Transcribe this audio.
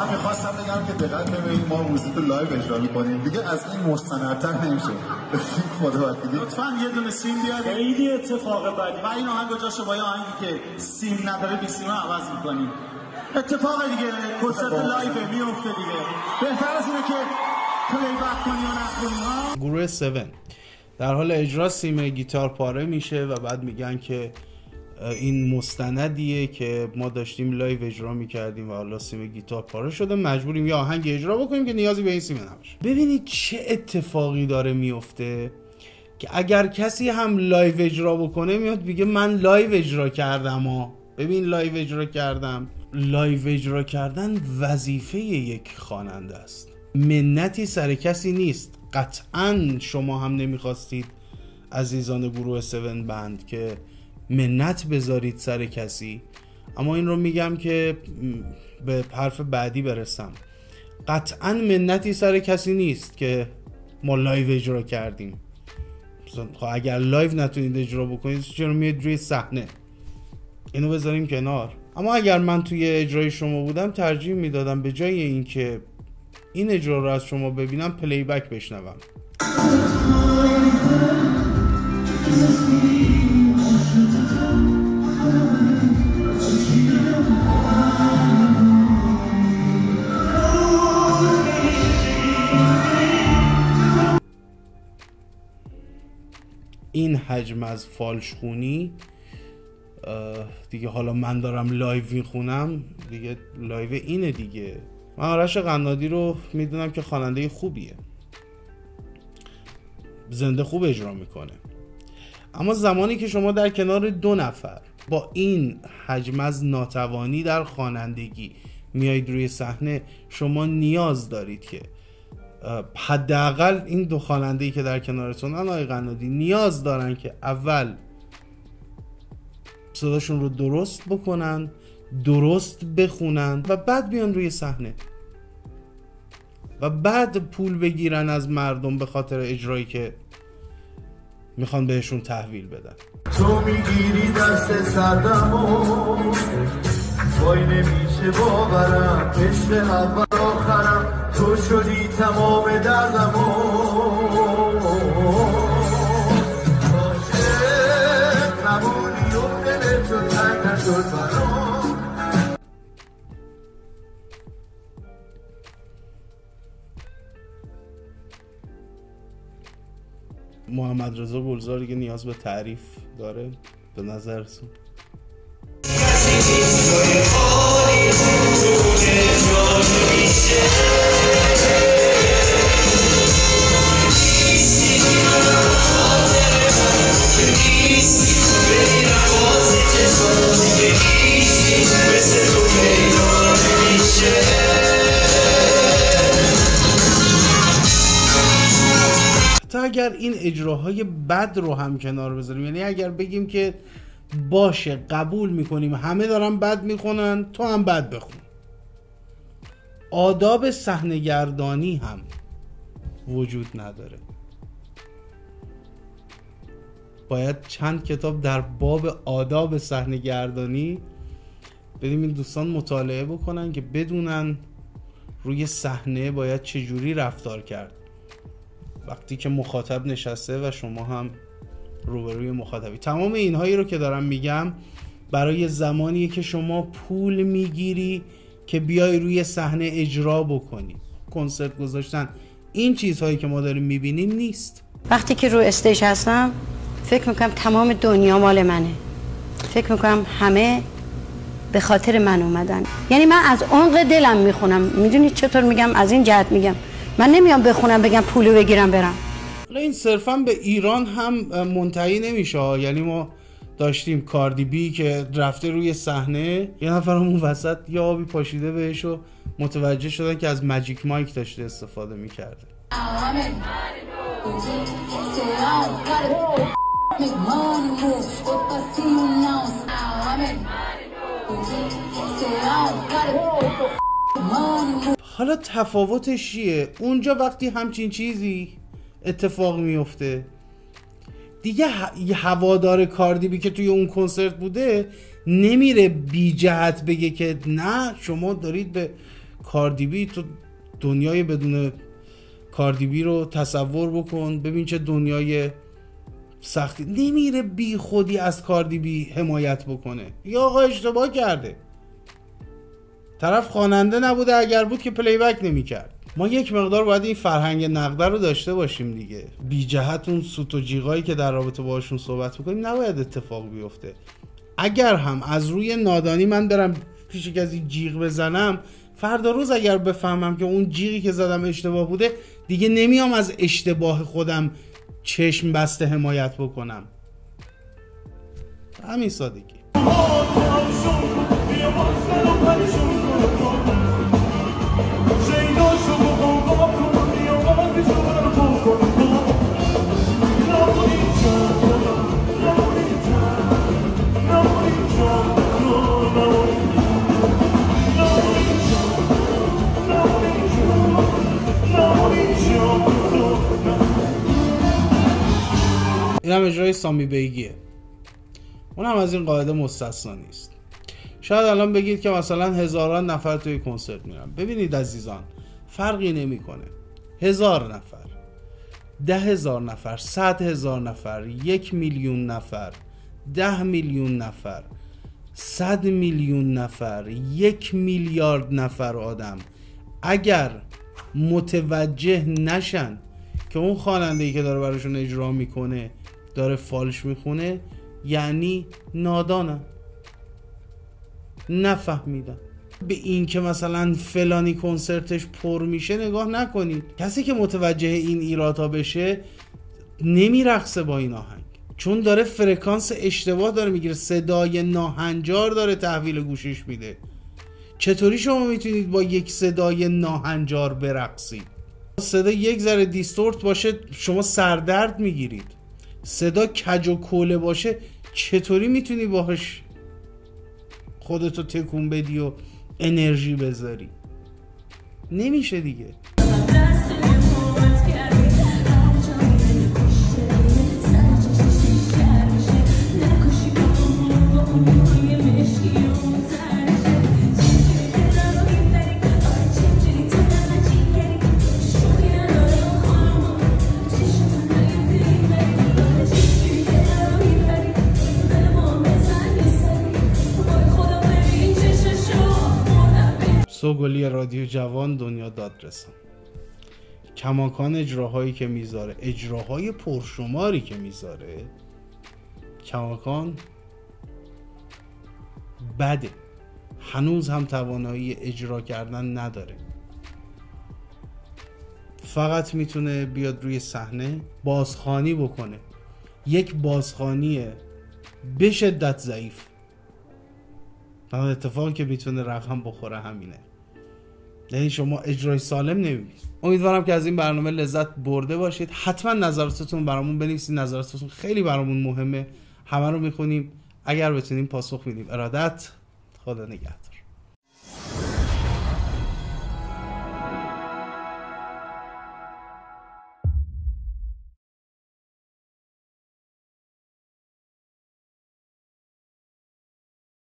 من میخواستم بگم که دقیق ببینید ما موزیک رو لایو اجرا میکنیم دیگه، از این مستندتر نمیشه. خدا وکیلی لطفاً یه دونه سیم بیاد. خیلی اتفاق بعدی و این آهنگ جاشه با یه آهنگی که سیم نداره بی سیم رو عوض میکنیم. اتفاق دیگه کنسرت لایو میفته دیگه، بهتر از اینه که پلی بک کنی و نخونی. گروه 7 در حال اجرا، سیم گیتار پاره میشه و بعد میگن که این مستندیه که ما داشتیم لایو اجرا میکردیم و حالا سیم گیتار پاره شده، مجبوریم یه آهنگ اجرا بکنیم که نیازی به این سیم نباشه. ببینید چه اتفاقی داره میفته که اگر کسی هم لایو اجرا بکنه میاد میگه من لایو اجرا کردم ها. ببین لایو اجرا کردم. لایو اجرا کردن وظیفه یک خواننده است، منتی سر کسی نیست. قطعا شما هم نمیخواستید عزیزان گروه 7 بند که منت بذارید سر کسی، اما این رو میگم که به حرف بعدی برسم. قطعا منتی سر کسی نیست که ما لایو اجرا کردیم. خب اگر لایو نتونید اجرا بکنید چرا میاد روی صحنه؟ اینو بذاریم کنار. اما اگر من توی اجرای شما بودم ترجیح میدادم به جای اینکه این اجرا رو از شما ببینم پلی بک بشنوم. این حجم از فالش خونی دیگه. حالا من دارم لایو میخونم دیگه، لایو اینه دیگه. من آرش قنادی رو میدونم که خواننده خوبیه، زنده خوب اجرا میکنه، اما زمانی که شما در کنار دو نفر با این حجم از ناتوانی در خوانندگی میایید روی صحنه، شما نیاز دارید که حداقل این دو خواننده‌ای که در کنارتونن، آقای قنادی، نیاز دارن که اول صداشون رو درست بکنن، درست بخونن و بعد بیان روی صحنه و بعد پول بگیرن از مردم به خاطر اجرایی که میخوان بهشون تحویل بدن. تو میگیری دست سردمو، وای نمیشه باورم، عشق اول آخرم، تو شدی تمام دردمو. محمد رضا گلزار دیگه نیاز به تعریف داره به نظرتون؟ اگر این اجراهای بد رو هم کنار بذاریم، یعنی اگر بگیم که باشه قبول میکنیم همه دارن بد میخونن تو هم بد بخون، آداب صحنه گردانی هم وجود نداره. باید چند کتاب در باب آداب صحنه گردانی بدیم این دوستان مطالعه بکنن که بدونن روی صحنه باید چجوری رفتار کرد وقتی که مخاطب نشسته و شما هم روبروی مخاطبی. تمام اینهایی رو که دارم میگم برای زمانیه که شما پول میگیری که بیای روی صحنه اجرا بکنی. کنسرت گذاشتن این چیزهایی که ما داریم میبینیم نیست. وقتی که رو استیج هستم فکر میکنم تمام دنیا مال منه، فکر میکنم همه به خاطر من اومدن. یعنی من از عمق دلم میخونم. میدونی چطور میگم؟ از این جهت میگم من نمیام بخونم بگم پولو بگیرم برم. حالا این صرفا به ایران هم منتهی نمیشه. یعنی ما داشتیم کاردی بی که رفته روی صحنه، یه نفرمون وسط یه آبی پاشیده بهش و متوجه شدن که از ماجیک مایک داشته استفاده میکرده. حالا تفاوتش چیه؟ اونجا وقتی همچین چیزی اتفاق میفته دیگه هوادار کاردی بی که توی اون کنسرت بوده نمیره بی جهت بگه که نه شما دارید به کاردی بی، تو دنیای بدون کاردی بی رو تصور بکن، ببین چه دنیای سختی. نمیره بی خودی از کاردی بی حمایت بکنه، یا آقا اشتباه کرده، طرف خواننده نبوده، اگر بود که پلی بک نمی‌کرد. ما یک مقدار باید این فرهنگ نقده رو داشته باشیم دیگه. بی جهت اون سوت و جیغایی که در رابطه باشون صحبت می‌کنیم نباید اتفاق بیفته. اگر هم از روی نادانی من برم پیش کسی جیغ بزنم، فردا روز اگر بفهمم که اون جیغی که زدم اشتباه بوده، دیگه نمیام از اشتباه خودم چشم بسته حمایت بکنم. همین سادگی. اینم اجرای سامی بیگیه، اونم از این قاعده مستثنا نیست. شاید الان بگید که مثلا هزاران نفر توی کنسرت میرن. ببینید عزیزان، فرقی نمیکنه. 1000 نفر، 10,000 نفر، 100,000 نفر، 1,000,000 نفر، 10,000,000 نفر، 100,000,000 نفر، 1,000,000,000 نفر آدم اگر متوجه نشن که اون خواننده‌ای که داره براشون اجرا میکنه داره فالش میخونه، یعنی نادانن، نفهمیدن. به این که مثلا فلانی کنسرتش پر میشه نگاه نکنید. کسی که متوجه این ایرادها بشه نمیرقصه با این آهنگ، چون داره فرکانس اشتباه داره میگیره، صدای ناهنجار داره تحویل گوشش میده. چطوری شما میتونید با یک صدای ناهنجار برقصید؟ صدا یک ذره دیستورت باشه شما سردرد میگیرید، صدا کج و کوله باشه چطوری میتونی باهاش خودتو تکون بدی و انرژی بذاری؟ نمیشه دیگه. سوگلی رادیو جوان دنیا دادرسان، کماکان اجراهایی که میذاره، اجراهای پرشماری که میذاره، کماکان بده. هنوز هم توانایی اجرا کردن نداره، فقط میتونه بیاد روی صحنه بازخوانی بکنه. یک بازخوانی به شدت ضعیف. تنها اتفاقی که میتونه رقم بخوره همینه، یعنی شما اجرای سالم نمیبینید. امیدوارم که از این برنامه لذت برده باشید. حتما نظراتتون برامون بنویسید، نظراتتون خیلی برامون مهمه، همه رو میخونیم، اگر بتونیم پاسخ میدیم. ارادت، خدا نگهدار.